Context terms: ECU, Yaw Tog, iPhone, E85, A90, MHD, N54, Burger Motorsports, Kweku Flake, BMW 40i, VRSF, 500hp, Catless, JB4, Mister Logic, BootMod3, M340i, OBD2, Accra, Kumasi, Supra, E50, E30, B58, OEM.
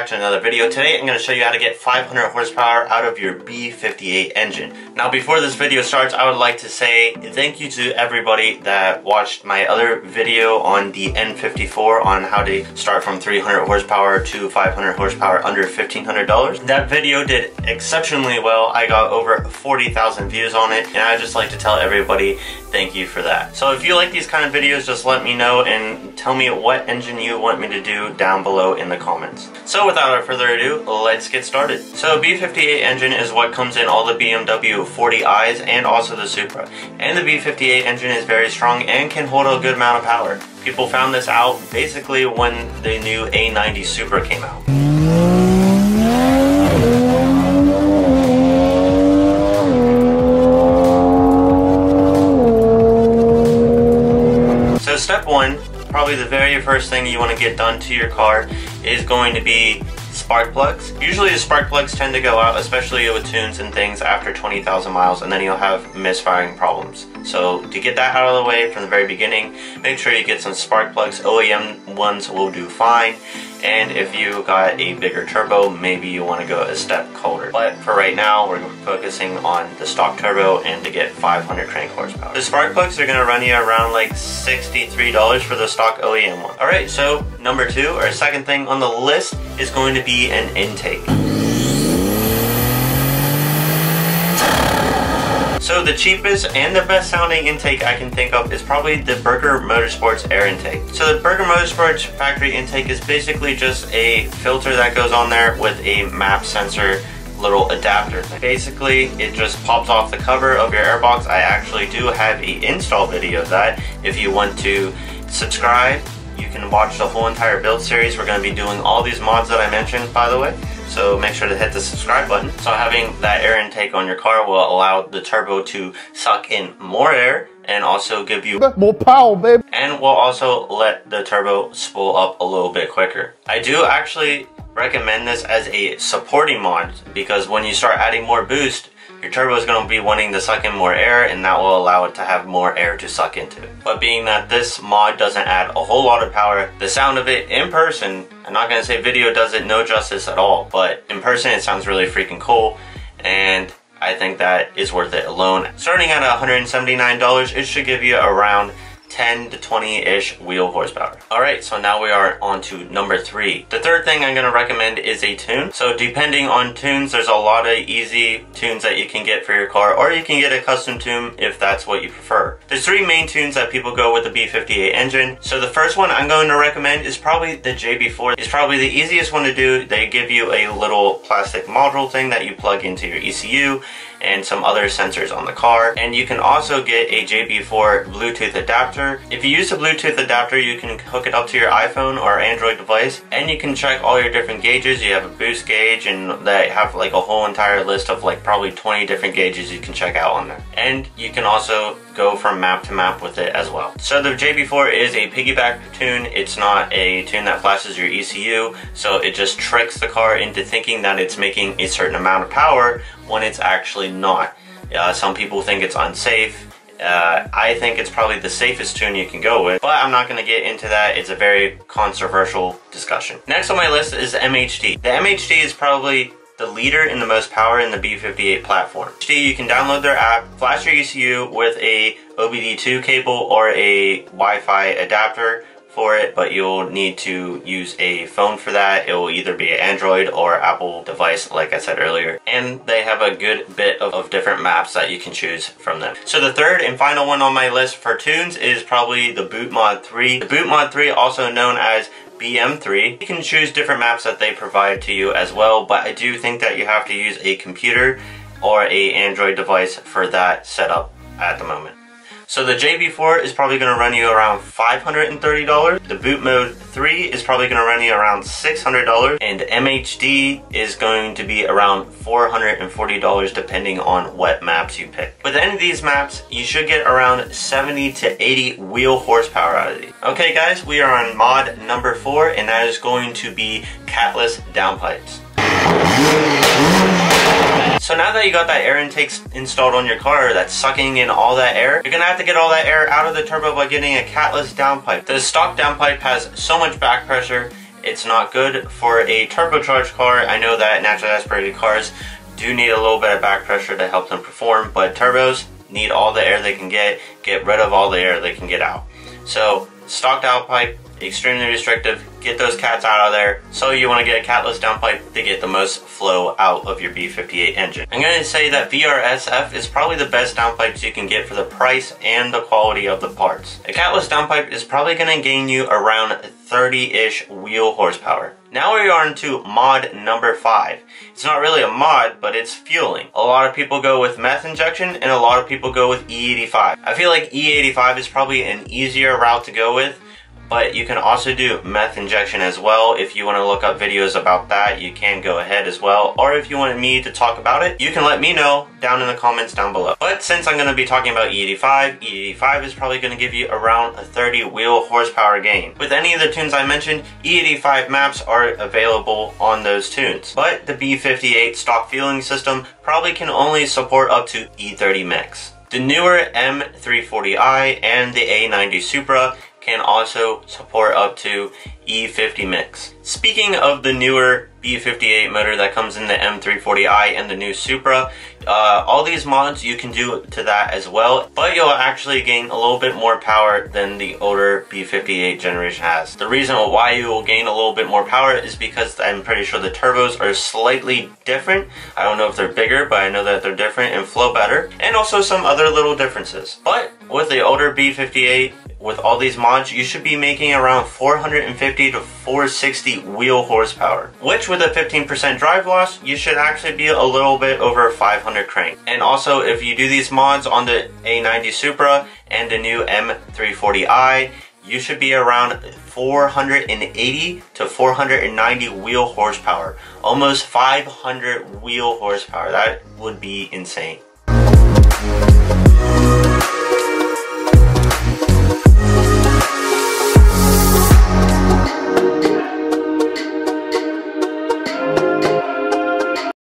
back to another video. Today I'm going to show you how to get 500 horsepower out of your B58 engine. Now before this video starts, I would like to say thank you to everybody that watched my other video on the N54 on how to start from 300 horsepower to 500 horsepower under $1,500. That video did exceptionally well. I got over 40,000 views on it, and I just like to tell everybody thank you for that. So if you like these kind of videos, just let me know and tell me what engine you want me to do down below in the comments. So without further ado, let's get started. So B58 engine is what comes in all the BMW 40i's and also the Supra. And the B58 engine is very strong and can hold a good amount of power. People found this out basically when the new A90 Supra came out. So step one, probably the very first thing you want to get done to your car is going to be spark plugs. Usually the spark plugs tend to go out, especially with tunes and things, after 20,000 miles, and then you'll have misfiring problems. So to get that out of the way from the very beginning, make sure you get some spark plugs. OEM ones will do fine, and if you got a bigger turbo, maybe you want to go a step colder. But for right now, we're focusing on the stock turbo and to get 500 crank horsepower. The spark plugs are going to run you around like $63 for the stock OEM one. Alright, so number two, or second thing on the list, is going to be an intake. So the cheapest and the best sounding intake I can think of is probably the Burger Motorsports air intake. So the Burger Motorsports factory intake is basically just a filter that goes on there with a MAP sensor little adapter thing. Basically, it just pops off the cover of your airbox. I actually do have an install video of that. If you want to subscribe, you can watch the whole entire build series. We're going to be doing all these mods that I mentioned, by the way. So make sure to hit the subscribe button. So having that air intake on your car will allow the turbo to suck in more air and also give you more power, babe. And will also let the turbo spool up a little bit quicker. I do actually recommend this as a supporting mod, because when you start adding more boost, your turbo is going to be wanting to suck in more air, and that will allow it to have more air to suck into. But being that this mod doesn't add a whole lot of power, the sound of it in person, I'm not going to say video does it no justice at all, but in person it sounds really freaking cool, and I think that is worth it alone. Starting at $179, it should give you around 10 to 20-ish wheel horsepower. Alright, so now we are on to number three. The third thing I'm going to recommend is a tune. So depending on tunes, there's a lot of easy tunes that you can get for your car, or you can get a custom tune if that's what you prefer. There's three main tunes that people go with the B58 engine. So the first one I'm going to recommend is probably the JB4. It's probably the easiest one to do. They give you a little plastic module thing that you plug into your ECU and some other sensors on the car, and you can also get a JB4 Bluetooth adapter. If you use a Bluetooth adapter, you can hook it up to your iPhone or Android device, and you can check all your different gauges. You have a boost gauge, and they have like a whole entire list of like probably 20 different gauges you can check out on there. And you can also go from map to map with it as well. So the JB4 is a piggyback tune. It's not a tune that flashes your ECU, so it just tricks the car into thinking that it's making a certain amount of power when it's actually not. Some people think it's unsafe. I think it's probably the safest tune you can go with, but I'm not going to get into that. It's a very controversial discussion. Next on my list is MHD. The MHD is probably the leader in the most power in the B58 platform. You can download their app, flash your ECU with a OBD2 cable or a Wi-Fi adapter for it, but you'll need to use a phone for that. It will either be an Android or Apple device, like I said earlier, and they have a good bit of different maps that you can choose from them. So the third and final one on my list for tunes is probably the BootMod3. The BootMod3, also known as BM3. You can choose different maps that they provide to you as well, but I do think that you have to use a computer or a Android device for that setup at the moment. So the JB4 is probably going to run you around $530. The BootMod3 is probably going to run you around $600. And MHD is going to be around $440 depending on what maps you pick. With any of these maps, you should get around 70 to 80 wheel horsepower out of these. Okay guys, we are on mod number four, and that is going to be catless downpipes. So now that you got that air intake installed on your car that's sucking in all that air, you're gonna have to get all that air out of the turbo by getting a catless downpipe. The stock downpipe has so much back pressure, It's not good for a turbocharged car. I know that naturally aspirated cars do need a little bit of back pressure to help them perform, but turbos need all the air they can get rid of all the air they can get out. So stock downpipe, extremely restrictive. Get those cats out of there. So you want to get a catless downpipe to get the most flow out of your B58 engine. I'm going to say that VRSF is probably the best downpipes you can get for the price and the quality of the parts. A catless downpipe is probably going to gain you around 30-ish wheel horsepower. Now we are into mod number 5. It's not really a mod, but it's fueling. A lot of people go with meth injection and a lot of people go with E85. I feel like E85 is probably an easier route to go with, but you can also do meth injection as well. If you want to look up videos about that, you can go ahead as well. Or if you want me to talk about it, you can let me know down in the comments down below. But since I'm going to be talking about E85, E85 is probably going to give you around a 30 wheel horsepower gain. With any of the tunes I mentioned, E85 maps are available on those tunes. But the B58 stock fueling system probably can only support up to E30 mix. The newer M340i and the A90 Supra can also support up to E50 mix. Speaking of the newer B58 motor that comes in the M340i and the new Supra, all these mods you can do to that as well, but you'll actually gain a little bit more power than the older B58 generation has. The reason why you will gain a little bit more power is because I'm pretty sure the turbos are slightly different. I don't know if they're bigger, but I know that they're different and flow better, and also some other little differences. But with the older B58, with all these mods, you should be making around 450 to 460 wheel horsepower, which with a 15% drive loss, you should actually be a little bit over 500 crank. And also, if you do these mods on the A90 Supra and the new M340i, you should be around 480 to 490 wheel horsepower, almost 500 wheel horsepower. That would be insane.